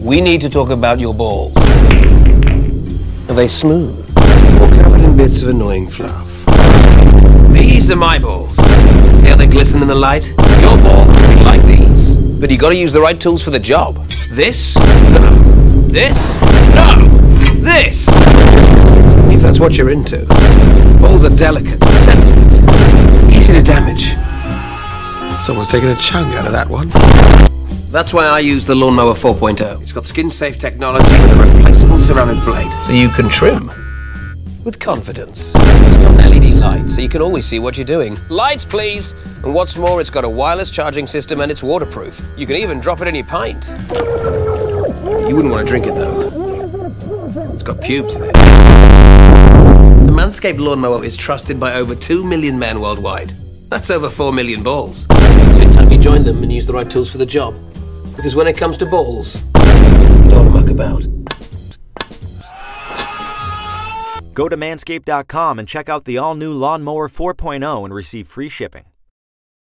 we need to talk about your balls. Are they smooth or covered in bits of annoying fluff? These are my balls. See how they glisten in the light? Your balls are like these. But you gotta use the right tools for the job. This? No. This? No. This! If that's what you're into. Balls are delicate, sensitive, easy to damage. Someone's taken a chunk out of that one. That's why I use the Lawnmower 4.0. It's got skin-safe technology with a replaceable ceramic blade, so you can trim with confidence. It's got an LED light, so you can always see what you're doing. Lights, please! And what's more, it's got a wireless charging system and it's waterproof. You can even drop it in your pint. You wouldn't want to drink it, though. It's got pubes in it. The Manscaped Lawnmower is trusted by over 2 million men worldwide. That's over 4 million balls. So it's time you join them and use the right tools for the job. Because when it comes to balls, don't muck about. Go to manscaped.com and check out the all-new Lawnmower 4.0 and receive free shipping.